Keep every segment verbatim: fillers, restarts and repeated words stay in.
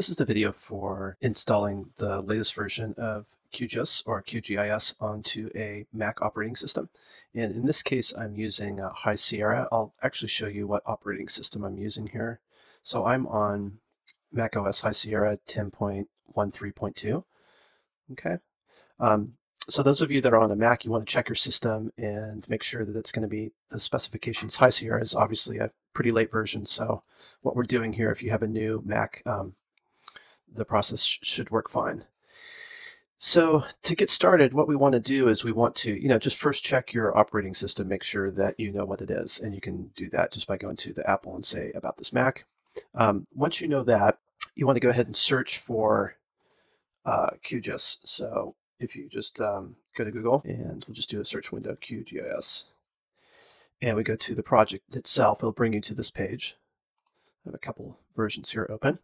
This is the video for installing the latest version of Q G I S or Q G I S onto a Mac operating system. And in this case, I'm using uh, High Sierra. I'll actually show you what operating system I'm using here. So I'm on Mac O S High Sierra ten point thirteen point two. Okay. Um, so those of you that are on a Mac, you want to check your system and make sure that it's going to be the specifications. High Sierra is obviously a pretty late version. So what we're doing here, if you have a new Mac, um, the process sh should work fine. So to get started, what we want to do is we want to, you know, just first check your operating system, make sure that you know what it is. And you can do that just by going to the Apple and say about this Mac. Um, once you know that, you want to go ahead and search for uh, Q G I S. So if you just um, go to Google, and we'll just do a search window, Q G I S, and we go to the project itself, it'll bring you to this page. I have a couple versions here open.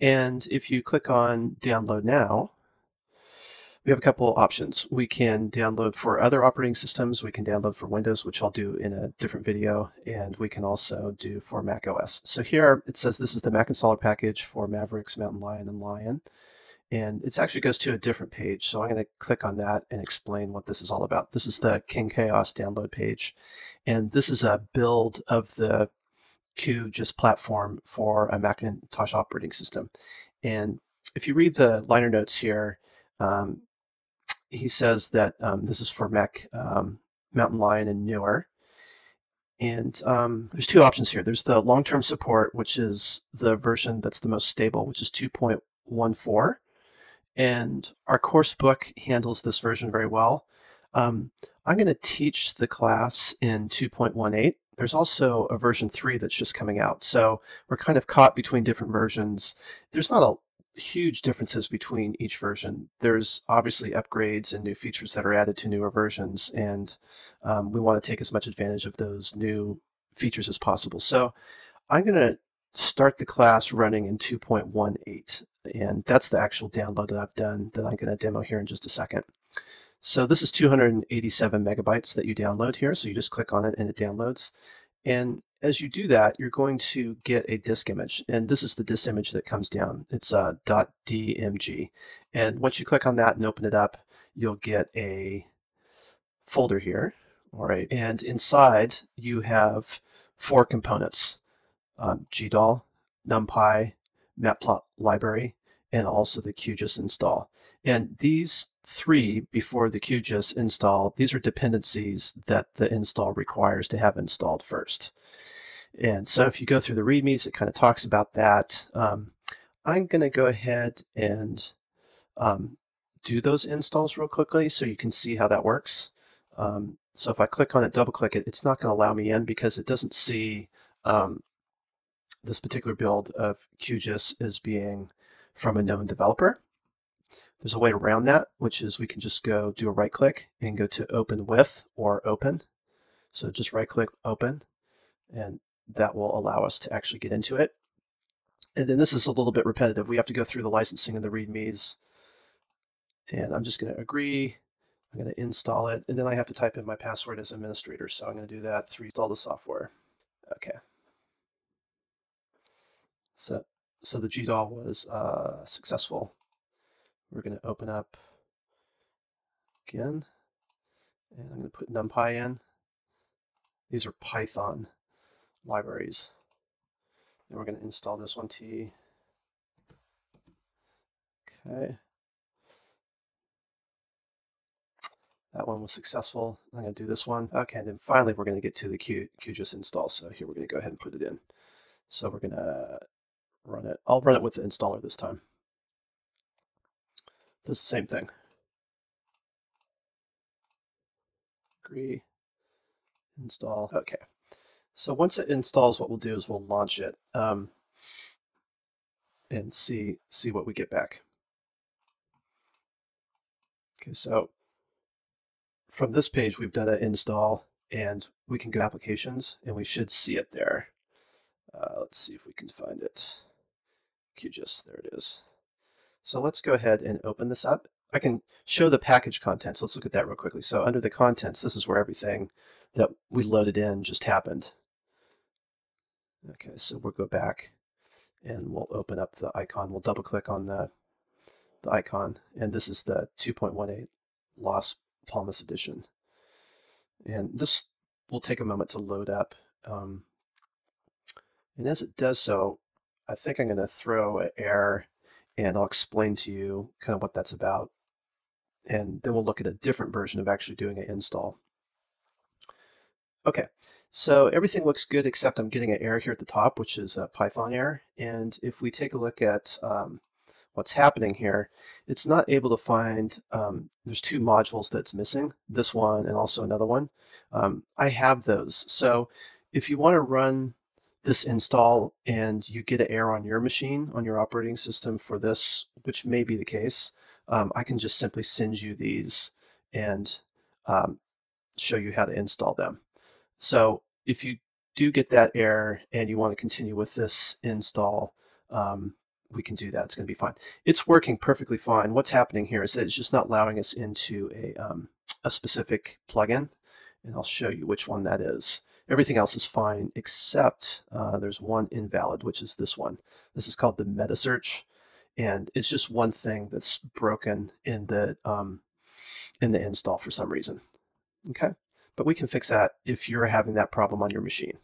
And if you click on Download Now, we have a couple options. We can download for other operating systems, we can download for Windows, which I'll do in a different video, and we can also do for Mac O S. So here it says this is the Mac installer package for Mavericks, Mountain Lion, and Lion. And it actually goes to a different page, so I'm going to click on that and explain what this is all about. This is the King Chaos download page, and this is a build of the Q G I S platform for a Macintosh operating system. And if you read the liner notes here, um, he says that um, this is for Mac, um, Mountain Lion, and newer. And um, there's two options here. There's the long-term support, which is the version that's the most stable, which is two point one four. And our course book handles this version very well. Um, I'm going to teach the class in two point one eight. There's also a version three that's just coming out. So we're kind of caught between different versions. There's not a huge differences between each version. There's obviously upgrades and new features that are added to newer versions, and um, we want to take as much advantage of those new features as possible. So I'm going to start the class running in two point one eight, and that's the actual download that I've done that I'm going to demo here in just a second. So this is two hundred eighty-seven megabytes that you download here, so you just click on it and it downloads. And as you do that, you're going to get a disk image, and this is the disk image that comes down. It's a .dmg, and once you click on that and open it up, you'll get a folder here. All right, and inside you have four components: um, G D A L, NumPy, matplotlib library, and also the Q G I S install. And these three before the Q G I S install, these are dependencies that the install requires to have installed first. And so if you go through the readmes, it kind of talks about that. Um, I'm going to go ahead and um, do those installs real quickly so you can see how that works. Um, so if I click on it, double click it, it's not going to allow me in because it doesn't see um, this particular build of Q G I S as being from a known developer. There's a way around that, which is we can just go do a right click and go to open with or open. So just right click open, and that will allow us to actually get into it. And then this is a little bit repetitive. We have to go through the licensing and the readmes, and I'm just going to agree. I'm going to install it, and then I have to type in my password as administrator. So I'm going to do that to install the software. Okay. So, so the G D A L was uh, successful. We're going to open up again, and I'm going to put NumPy in. These are Python libraries. And we're going to install this one, T. Okay. That one was successful. I'm going to do this one. Okay, and then finally we're going to get to the Q, Q G I S install. So here we're going to go ahead and put it in. So we're going to run it. I'll run it with the installer this time. Does the same thing. Agree. Install. Okay. So once it installs, what we'll do is we'll launch it um, and see see what we get back. Okay, so from this page, we've done an install, and we can go to applications, and we should see it there. Uh, let's see if we can find it. Q G I S, there it is. So let's go ahead and open this up. I can show the package contents. Let's look at that real quickly. So under the contents, this is where everything that we loaded in just happened. Okay, so we'll go back and we'll open up the icon. We'll double click on the, the icon, and this is the two point one eight Las Palmas edition. And this will take a moment to load up. Um, and as it does so, I think I'm going to throw an error, and I'll explain to you kind of what that's about. And then we'll look at a different version of actually doing an install. Okay, so everything looks good except I'm getting an error here at the top, which is a Python error. And if we take a look at um, what's happening here, it's not able to find, um, there's two modules that's missing, this one and also another one. Um, I have those. So if you want to run this install and you get an error on your machine, on your operating system for this, which may be the case, um, I can just simply send you these and um, show you how to install them. So if you do get that error and you want to continue with this install, um, we can do that. It's going to be fine. It's working perfectly fine. What's happening here is that it's just not allowing us into a, um, a specific plugin, and I'll show you which one that is. Everything else is fine except uh, there's one invalid, which is this one. This is called the MetaSearch, and it's just one thing that's broken in the um, in the install for some reason. Okay, but we can fix that if you're having that problem on your machine.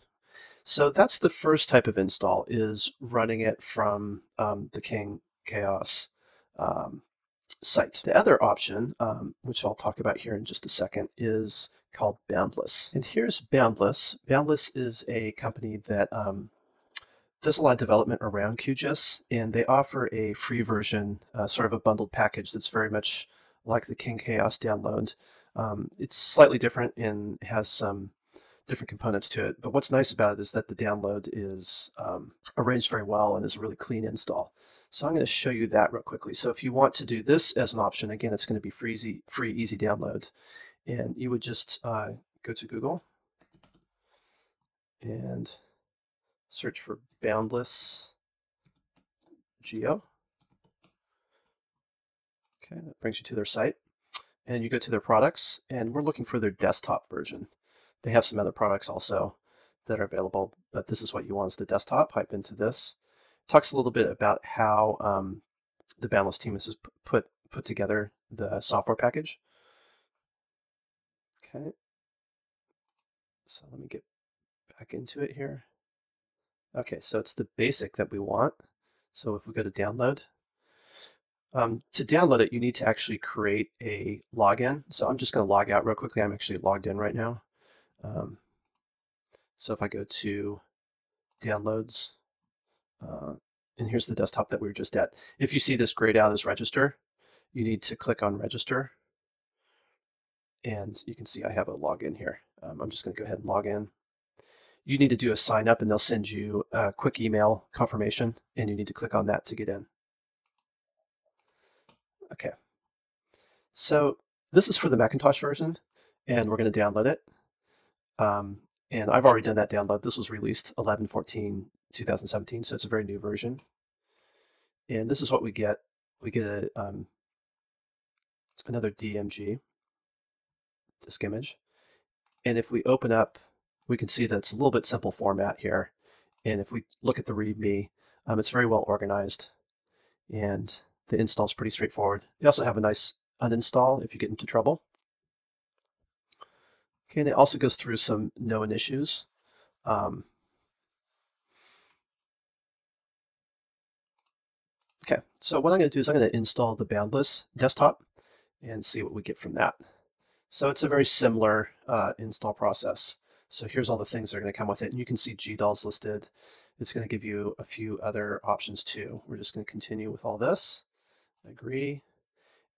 So that's the first type of install, is running it from um, the King Chaos um, site. The other option, um, which I'll talk about here in just a second, is called Boundless. And here's Boundless. Boundless is a company that um, does a lot of development around Q G I S, and they offer a free version, uh, sort of a bundled package that's very much like the King Chaos download. Um, it's slightly different and has some different components to it, but what's nice about it is that the download is um, arranged very well and is a really clean install. So I'm going to show you that real quickly. So if you want to do this as an option, again, it's going to be free, easy, free, easy download. And you would just uh, go to Google and search for Boundless Geo. Okay, that brings you to their site. And you go to their products, and we're looking for their desktop version. They have some other products also that are available, but this is what you want, is the desktop. Pipe into this. It talks a little bit about how um, the Boundless team has put, put together the software package. Okay, so let me get back into it here. Okay, so it's the basic that we want. So if we go to download, um, to download it, you need to actually create a login. So I'm just going to log out real quickly. I'm actually logged in right now. Um, so if I go to downloads, uh, and here's the desktop that we were just at. If you see this grayed out as register, you need to click on register. And you can see I have a login here. Um, I'm just going to go ahead and log in. You need to do a sign up, and they'll send you a quick email confirmation, and you need to click on that to get in. Okay. So this is for the Macintosh version, and we're going to download it. Um, and I've already done that download. This was released eleven fourteen two thousand seventeen, so it's a very new version. And this is what we get. We get a, um, another D M G. This image, and if we open up, we can see that it's a little bit simple format here. And if we look at the README, um, it's very well organized, and the install is pretty straightforward. They also have a nice uninstall if you get into trouble. Okay, and it also goes through some known issues. Um, okay, so what I'm going to do is I'm going to install the Boundless desktop and see what we get from that. So it's a very similar uh, install process. So here's all the things that are going to come with it. And you can see G D A Ls listed. It's going to give you a few other options too. We're just going to continue with all this. Agree.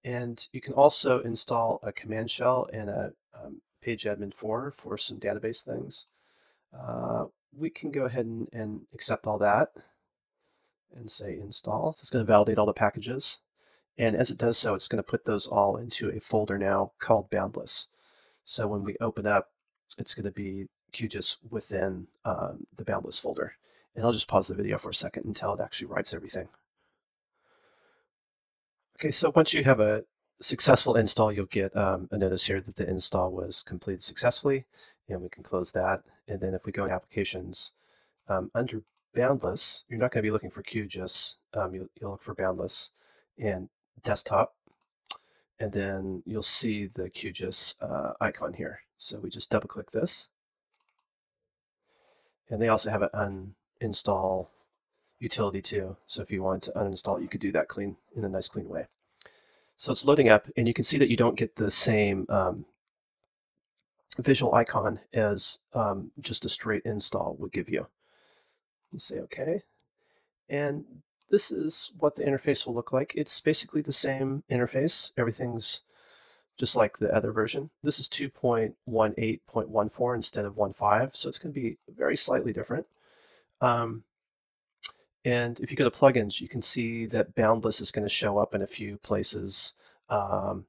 And you can also install a command shell and a um, page admin for, for some database things. Uh, we can go ahead and, and accept all that and say install. So it's going to validate all the packages. And as it does so, it's going to put those all into a folder now called Boundless. So when we open up, it's going to be Q G I S within um, the Boundless folder. And I'll just pause the video for a second until it actually writes everything. Okay, so once you have a successful install, you'll get um, a notice here that the install was completed successfully. And we can close that. And then if we go to Applications, um, under Boundless, you're not going to be looking for Q G I S. Um, you'll, you'll look for Boundless and Desktop. And then you'll see the Q G I S uh, icon here. So we just double click this. And they also have an uninstall utility too. So if you want to uninstall, you could do that clean in a nice clean way. So it's loading up, and you can see that you don't get the same um, visual icon as um, just a straight install would give you. You say OK. And this is what the interface will look like. It's basically the same interface. Everything's just like the other version. This is two point one eight point one four instead of one point five, so it's going to be very slightly different. Um, and if you go to plugins, you can see that Boundless is going to show up in a few places, um,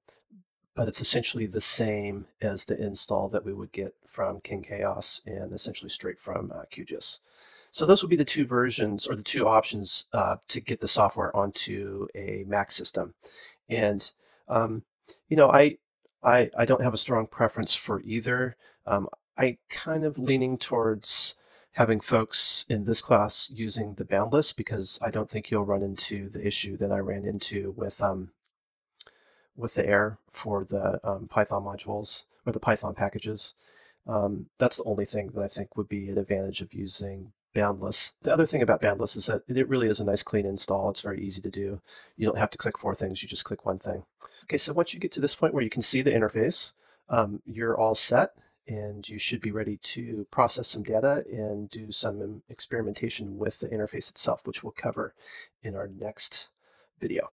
but it's essentially the same as the install that we would get from King Chaos and essentially straight from uh, Q G I S. So those would be the two versions or the two options uh, to get the software onto a Mac system. And, um, you know, I, I, I don't have a strong preference for either. Um, I kind of leaning towards having folks in this class using the Boundless, because I don't think you'll run into the issue that I ran into with, um, with the error for the um, Python modules or the Python packages. Um, that's the only thing that I think would be an advantage of using Boundless. The other thing about Boundless is that it really is a nice clean install. It's very easy to do. You don't have to click four things, you just click one thing. Okay, so once you get to this point where you can see the interface, um, you're all set and you should be ready to process some data and do some experimentation with the interface itself, which we'll cover in our next video.